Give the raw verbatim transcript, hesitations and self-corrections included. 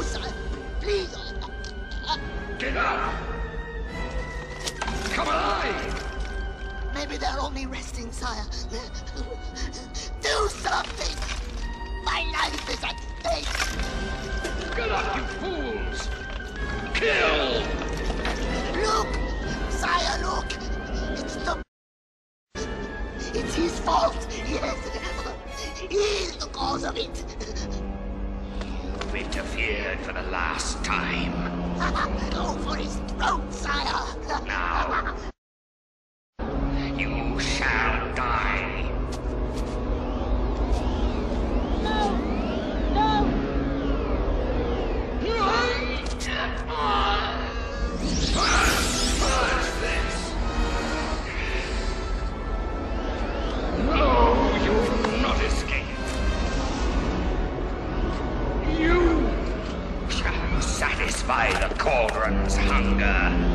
closer. Please. Get up! Come alive! Maybe they're only resting, sire. Do something! My life is at stake! Get up, you fools! Kill! Look! Sire, look! It's the... It's his fault, yes! He is the cause of it! You've interfered for the last time. Go for his throat, sire! Now... You shall die! No! No! No, you'll not escape! You shall satisfy the cauldron's hunger!